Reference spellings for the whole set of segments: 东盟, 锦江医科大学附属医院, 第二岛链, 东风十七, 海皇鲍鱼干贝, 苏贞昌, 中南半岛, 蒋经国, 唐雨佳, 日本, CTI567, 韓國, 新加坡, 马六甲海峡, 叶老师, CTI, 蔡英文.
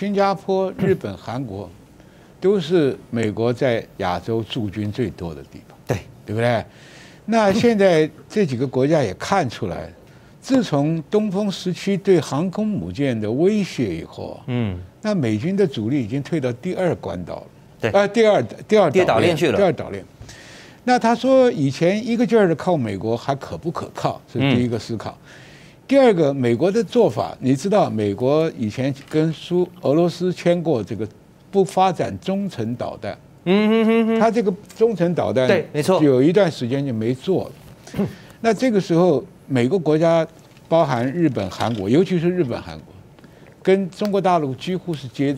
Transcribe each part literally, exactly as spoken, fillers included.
新加坡、日本、韩国，都是美国在亚洲驻军最多的地方，对对不对？那现在这几个国家也看出来，自从东风十七对航空母舰的威胁以后，嗯，那美军的主力已经退到第二关岛了，对，呃，第二第二岛链去了，第二岛链。 那他说，以前一个劲儿的靠美国还可不可靠，是第一个思考。嗯、第二个，美国的做法，你知道，美国以前跟苏俄罗斯签过这个不发展中程导弹。嗯嗯嗯。他这个中程导弹，对，没错，有一段时间就没做了。嗯、那这个时候，每个国家，包含日本、韩国，尤其是日本、韩国，跟中国大陆几乎是接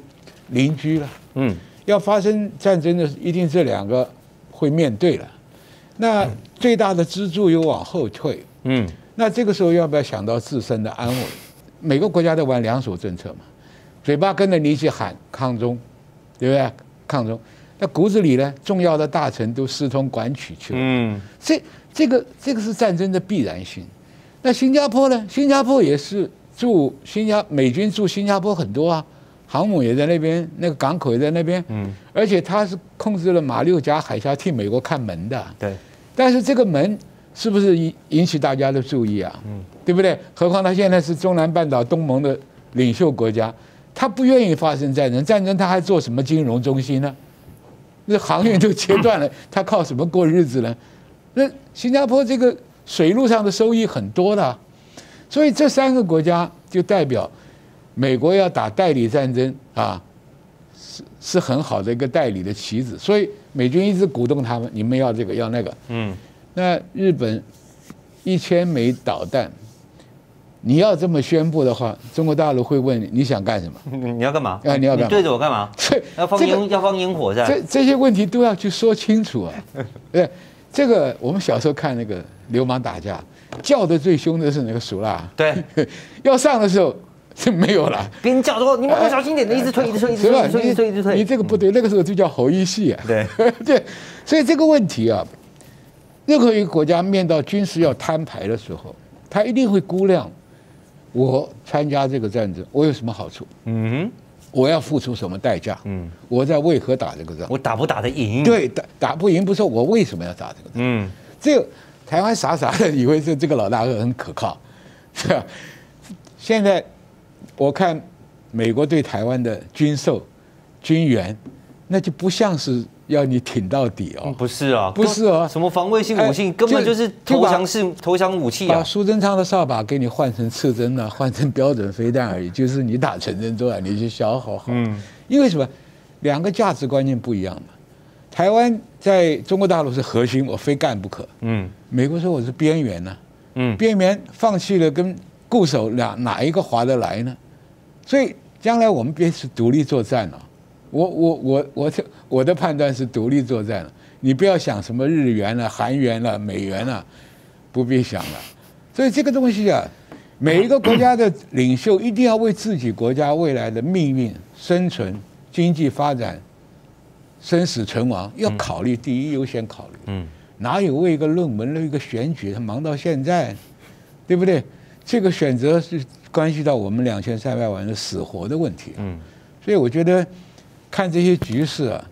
邻居了。嗯。要发生战争的，一定这两个。 会面对了，那最大的支柱又往后退，嗯，那这个时候要不要想到自身的安危？每个国家都玩两手政策嘛，嘴巴跟着你一起喊抗中，对不对？抗中，那骨子里呢，重要的大臣都私通管取去了，嗯，这这个这个是战争的必然性。那新加坡呢？新加坡也是驻新加美军驻新加坡很多啊。 航母也在那边，那个港口也在那边，嗯，而且它是控制了马六甲海峡，替美国看门的，对。但是这个门是不是引引起大家的注意啊？嗯，对不对？何况它现在是中南半岛东盟的领袖国家，它不愿意发生战争，战争它还做什么金融中心呢？那航运都切断了，它靠什么过日子呢？那新加坡这个水路上的收益很多的，所以这三个国家就代表。 美国要打代理战争啊，是是很好的一个代理的棋子，所以美军一直鼓动他们，你们要这个要那个。嗯，那日本一千枚导弹，你要这么宣布的话，中国大陆会问你你想干什么？你要干嘛？啊，你要干嘛？对着我干嘛？对，要放烟要放烟火噻。这这些问题都要去说清楚啊。对，这个我们小时候看那个流氓打架，叫得最凶的是那个鼠蜡。对，要上的时候。 这没有了，别人叫说你们小心点，一直推，一直推，一直推，一直推，一直推。你这个不对，那个时候就叫侯一系啊。对对，所以这个问题啊，任何一个国家面到军事要摊牌的时候，他一定会估量，我参加这个战争，我有什么好处？嗯，我要付出什么代价？嗯，我在为何打这个仗？我打不打得赢？对，打打不赢不是我为什么要打这个仗？嗯，这个台湾傻傻的以为是这个老大哥很可靠，是吧？现在。 我看美国对台湾的军售、军援，那就不像是要你挺到底哦，嗯、不是啊，不是啊，什么防卫性武器，哎、根本就是投降式投降武器啊！把苏贞昌的扫把给你换成刺针了、啊，换成标准飞弹而已，就是你打成人之后，你去消耗好。嗯，因为什么？两个价值观念不一样嘛。台湾在中国大陆是核心，我非干不可。嗯，美国说我是边缘呢、啊。嗯，边缘放弃了跟固守哪哪一个划得来呢？ 所以将来我们别是独立作战了、啊，我我我我我的判断是独立作战了、啊。你不要想什么日元了、啊、韩元了、啊、美元了、啊，不必想了。所以这个东西啊，每一个国家的领袖一定要为自己国家未来的命运、生存、经济发展、生死存亡要考虑第一优先考虑。嗯，哪有为一个论文、为一个选举他忙到现在，对不对？这个选择是。 关系到我们两千三百万人死活的问题，嗯，所以我觉得看这些局势啊，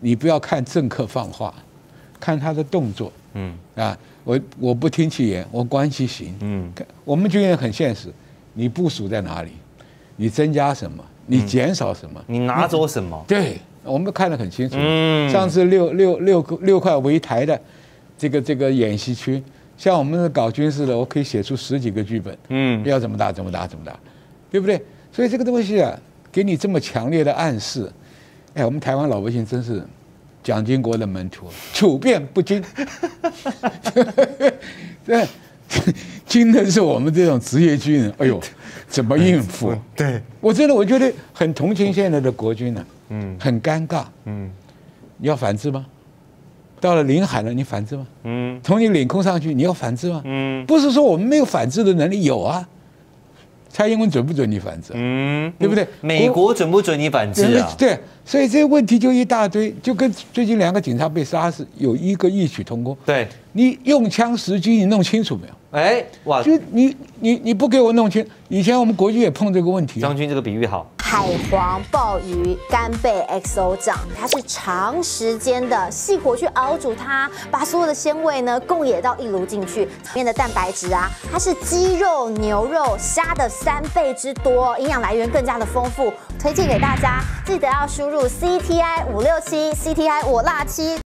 你不要看政客放话，看他的动作，嗯啊，我我不听其言，我观其行，嗯，我们军人很现实，你部署在哪里，你增加什么，你减少什么，你拿走什么，对，我们看得很清楚。嗯，上次六六六六块围台的这个这个演习区。 像我们搞军事的，我可以写出十几个剧本，嗯，要怎么打怎么打怎么打，对不对？所以这个东西啊，给你这么强烈的暗示，哎，我们台湾老百姓真是蒋经国的门徒，处变不惊，对，惊的是我们这种职业军人，哎呦，怎么应付？对，我真的我觉得很同情现在的国军呢、啊，嗯，很尴尬，嗯，你要反制吗？ 到了领海了，你反制吗？嗯，从你领空上去，你要反制吗？嗯，不是说我们没有反制的能力，有啊。蔡英文准不准你反制？嗯，对不对？美国准不准你反制啊？对，所以这个问题就一大堆，就跟最近两个警察被杀是有一个异曲同工。对，你用枪时机你弄清楚没有？哎，哇，就你你你不给我弄清，以前我们国军也碰这个问题。张军这个比喻好。海皇鲍鱼干贝 X O 酱，它是长时间的细火去熬煮它，把所有的鲜味呢共冶到一炉进去。里面的蛋白质啊，它是鸡肉、牛肉、虾的三倍之多，营养来源更加的丰富，推荐给大家。记得要输入 C T I 五六七，C T I 我辣七。